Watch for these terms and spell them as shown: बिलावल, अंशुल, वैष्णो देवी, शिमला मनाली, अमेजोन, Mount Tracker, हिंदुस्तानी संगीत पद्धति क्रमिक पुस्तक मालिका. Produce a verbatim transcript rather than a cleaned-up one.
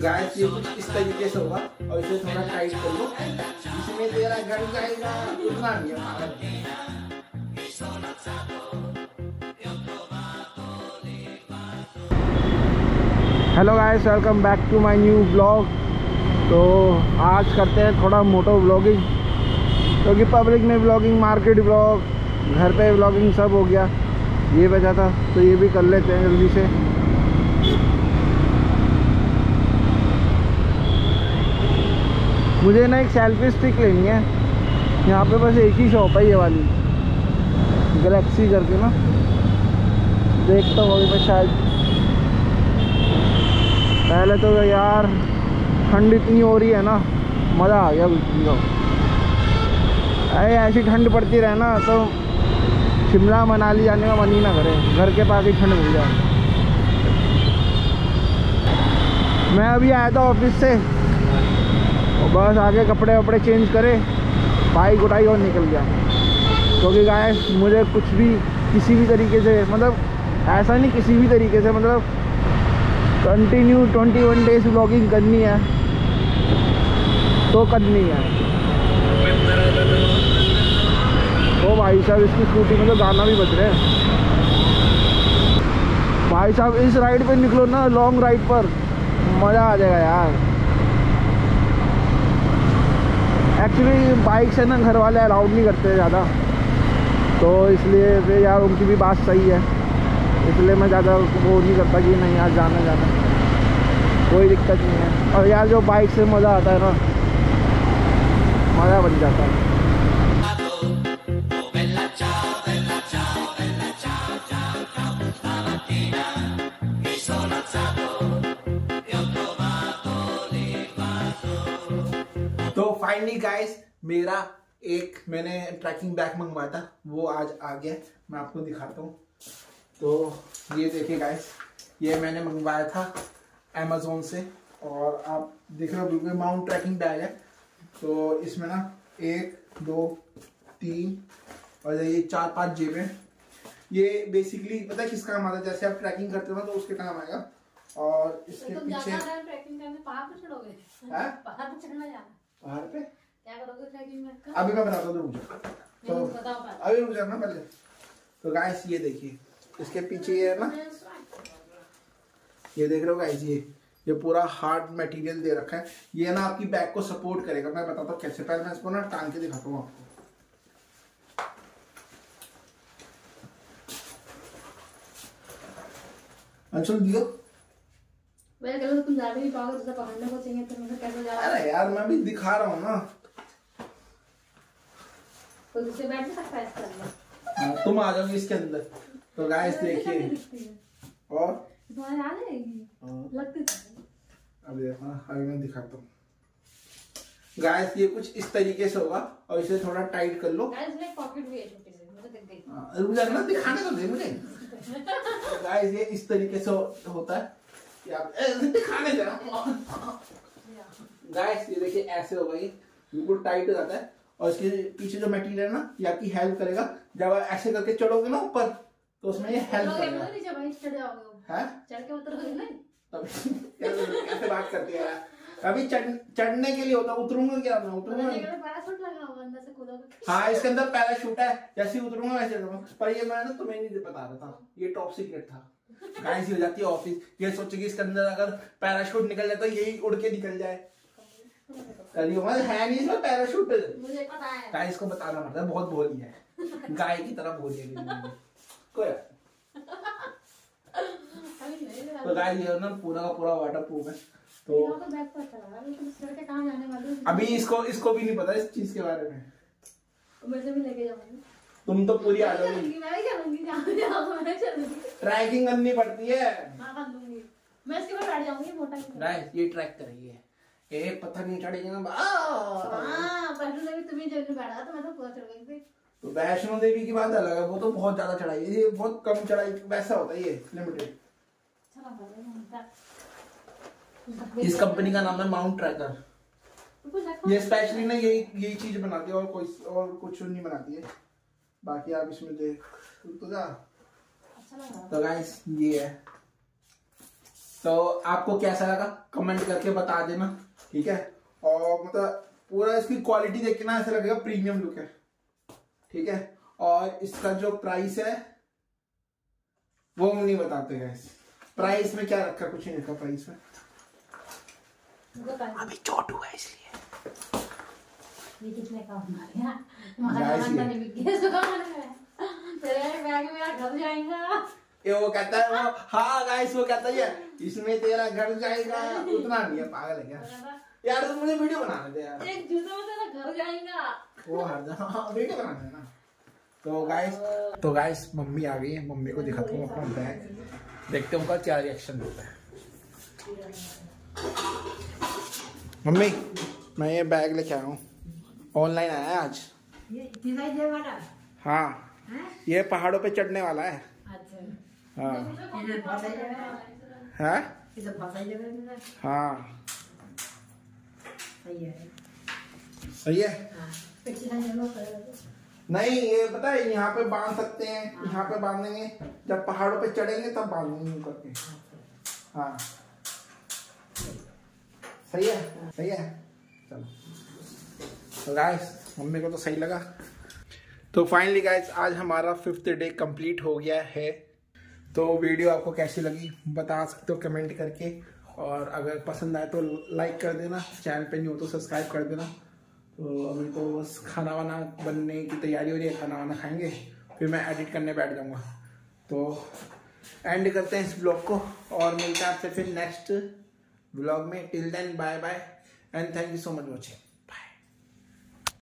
Guys ये कुछ इस तरीके से होगा और इसे थोड़ा टाइट कर लो। इसमें तेरा घर जाएगा उतना नहीं है। Hello guys, welcome back to my new blog. तो आज करते हैं थोड़ा मोटो ब्लॉगिंग, क्योंकि तो पब्लिक में ब्लॉगिंग, मार्केट ब्लॉग, घर पे ब्लॉगिंग सब हो गया, ये बचा था तो ये भी कर लेते हैं जल्दी से। मुझे ना एक सेल्फी स्टिक लेनी है, यहाँ पे बस एक ही शॉप है ये वाली गैलेक्सी करके ना, देखता हूँ अभी बस शायद। पहले तो यार ठंड इतनी हो रही है ना, मज़ा आ गया बिल्कुल। अरे ऐसी ठंड पड़ती रहे ना तो शिमला मनाली जाने का मन ही ना करे, घर के पास ही ठंड मिल जाए। मैं अभी आया था ऑफिस से और बस आके कपड़े वपड़े चेंज करे, बाइक उठाई और निकल गया। क्योंकि गाइस मुझे कुछ भी किसी भी तरीके से, मतलब ऐसा नहीं किसी भी तरीके से, मतलब continue twenty one days vlogging करनी है तो करनी है। ओ भाई साहब, इसकी स्कूटी में तो गाना भी बज रहा है। भाई साहब इस राइड पे निकलो ना, लॉन्ग राइड पर मज़ा आ जाएगा यार। एक्चुअली बाइक से ना घर वाले अलाउड नहीं करते ज़्यादा, तो इसलिए फिर यार उनकी भी बात सही है, इसलिए मैं ज़्यादा वो नहीं करता कि नहीं यार जाना जाना कोई दिक्कत नहीं है। और यार जो बाइक से मज़ा आता है ना, मज़ा बन जाता है। फाइनली गाइस, मेरा एक मैंने ट्रैकिंग बैग मंगवाया था वो आज आ गया, मैं आपको दिखाता हूँ। तो ये देखिए गाइस, ये मैंने मंगवाया था अमेजोन से और आप देख रहे हो बिल्कुल माउंट ट्रैकिंग बैग है। तो इसमें ना एक दो तीन और ये चार पांच जेबें, ये बेसिकली पता है किस काम आता है, जैसे आप ट्रैकिंग करते हो ना तो उसके काम आएगा। और इसके तो पीछे ट्रैकिंग करने पहाड़ पे चढ़ोगे, पहाड़ पे चढ़ना जाना, पहाड़ पे क्या करोगे ट्रैकिंग में, अभी मैं बताता हूँ, रुक जाओ। तो अभी रुक जाओ ना पहले। तो गाइस ये देखिए, इसके पीछे ये है ना, ये देख रहे हो गाइस, ये ये पूरा हार्ड मटेरियल दे रखा है, ये ना आपकी बैग को सपोर्ट करेगा। मैं बताता हूँ कैसे, पहले मैं इसको ना टांग के दिखाता हूँ आपको। अंशुल दियो मैंने कहा तुम जा नहीं पाओगे, तुझे पकड़ने को चाहिए तो मैं कैसे जा। अरे यार मैं भी दिखा रहा हूँ ना, तो दूसरे बैठ सकता है इसके अंदर, तुम आ जाओगे इसके अंदर। तो गाइस देखिए, और तुम्हारे आ जाएगी लगती है। अब देखो अभी मैं दिखाता हूँ गाइस, ये कुछ इस तरीके से होगा और इसे थोड़ा टाइट कर लो। गाइस इसमें पॉकेट भी है छोटी सी, मुझे दिख गई। हां रुक जा ना, दिखाने तो दे मुझे। तो गाइस ये इस तरीके से होता है, दिखाने जा रहा हूँ गाइस। ये देखिए ऐसे हो गई, बिल्कुल टाइट हो जाता है। और इसके पीछे जो मटेरियल ना, ये आपकी हेल्प करेगा, जब आप ऐसे करके चढ़ोगे ना ऊपर तो उसमें ये हेल्प करेगा। चढ़ के उतरोगे नहीं, ऐसे बात करते हैं अभी चढ़ने के लिए होता, उतरूंगा क्या मैं, उतरूंगा पैराशूट लगा हुआ अंदर से कूदोगे। हाँ इसके अंदर पैराशूट है, जैसे उतरूंगा वैसे करूंगा। पर ये मैं ना तुम्हें नहीं बता रहा था, ये टॉप सीक्रेट था। गाइस हो जाती है ऑफिस, ये सोचेगी इसके अंदर अगर पैराशूट निकल जाए तो यही उड़ के निकल जाए। है नहीं इसमें पैराशूट, मुझे पता है। गाइस को बताना पड़ता है, बहुत बोली है, गाय की तरह बोली है कोई। तो गाइस ये ना पूरा का पूरा वाटर प्रूफ है। तो अभी इसको इसको भी नहीं पता इस चीज के बारे में, तुम तो पूरी आ जाओगी, ट्रैकिंग करनी पड़ती है। मैं इसके बाद बैठ जाऊंगी, मोटा गाइस ये ट्रैक करेगी, ये पत्थर नहीं चढ़ेगी ना। हां वैष्णो देवी तुम्हें जब बैठा तो मैं तो पूरा चढ़ गई। तो वैष्णो देवी की बात अलग है, वो तो बहुत ज्यादा चढ़ाई, ये बहुत कम चढ़ाई वैसा होता है, ये लिमिटेड। इस कंपनी का नाम है माउंट ट्रैकर। ये स्पेशली ना यही यही चीज बनाती है, और कोई और कुछ नहीं बनाती है। बाकी आप इसमें देख तो जा। तो गाइस ये है, तो आपको कैसा लगा कमेंट करके बता देना, ठीक है। और मतलब पूरा इसकी क्वालिटी देख के ना ऐसा लगेगा प्रीमियम लुक है, ठीक है। और इसका जो प्राइस है वो हम नहीं बताते हैं, प्राइस में क्या रखा, कुछ नहीं रखा प्राइस में, अभी छोटू है इसलिए ये कितने का हमारे वो कहता है वो, हाँ गाइस वो कहता है इसमें तेरा घर जाएगा, उतना नहीं है, पागल है क्या यार, तुम मुझे वीडियो बनाने दे यार, एक जूता में तेरा घर जाएगा वो हरदम वीडियो बनाने है ना। तो गाइस तो गाइस मम्मी आ गई है, मम्मी को दिखाता हूँ अपना बैग, देखते हैं उनका क्या रिएक्शन होता है। मम्मी मैं ये बैग लेके आया हूँ, ऑनलाइन आया है आज ये वाला, हाँ ये पहाड़ों पे चढ़ने वाला है, हाँ है हाँ सही है। नहीं ये पता है यहाँ पे बांध सकते हैं, यहाँ पे बांधेंगे जब पहाड़ों पे चढ़ेंगे तब बांधेंगे करके, हाँ सही है सही है। चलो तो गाइस मम्मी को तो सही लगा। तो फाइनली गाइस आज हमारा फिफ्थ डे कंप्लीट हो गया है। तो वीडियो आपको कैसी लगी बता सकते हो कमेंट करके, और अगर पसंद आए तो लाइक कर देना, चैनल पे नहीं हो तो सब्सक्राइब कर देना। तो अभी तो बस खाना वाना बनने की तैयारी हो रही है, खाना वाना खाएंगे फिर मैं एडिट करने बैठ जाऊँगा। तो एंड करते हैं इस ब्लॉग को और मिलते हैं आपसे फिर नेक्स्ट ब्लॉग में। Till then bye bye and thank you so much watching.